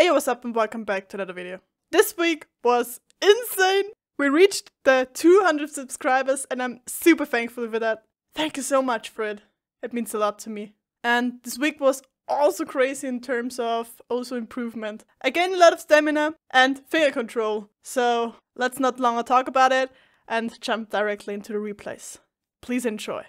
Hey, what's up and welcome back to another video. This week was insane! We reached the 200 subscribers and I'm super thankful for that. Thank you so much for it. It means a lot to me. And this week was also crazy in terms of also improvement. I gained a lot of stamina and finger control. So let's not longer talk about it and jump directly into the replays. Please enjoy.